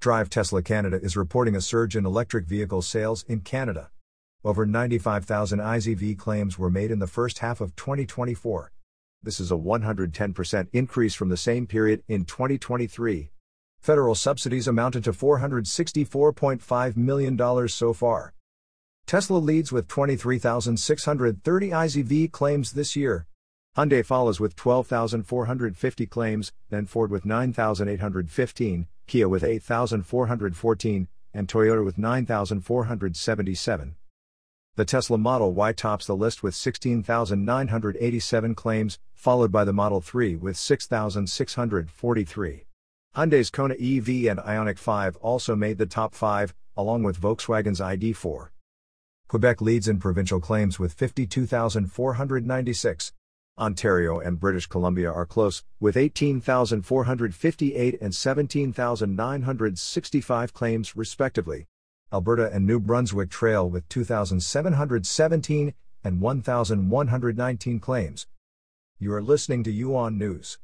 Drive Tesla Canada is reporting a surge in electric vehicle sales in Canada. Over 95,000 iZEV claims were made in the first half of 2024. This is a 110% increase from the same period in 2023. Federal subsidies amounted to $464.5 million so far. Tesla leads with 23,630 iZEV claims this year. Hyundai follows with 12,450 claims, then Ford with 9,815, Kia with 8,414, and Toyota with 9,477. The Tesla Model Y tops the list with 16,987 claims, followed by the Model 3 with 6,643. Hyundai's Kona EV and Ioniq 5 also made the top 5, along with Volkswagen's ID.4. Quebec leads in provincial claims with 52,496. Ontario and British Columbia are close, with 18,458 and 17,965 claims respectively. Alberta and New Brunswick trail with 2,717 and 1,119 claims. You are listening to UON News.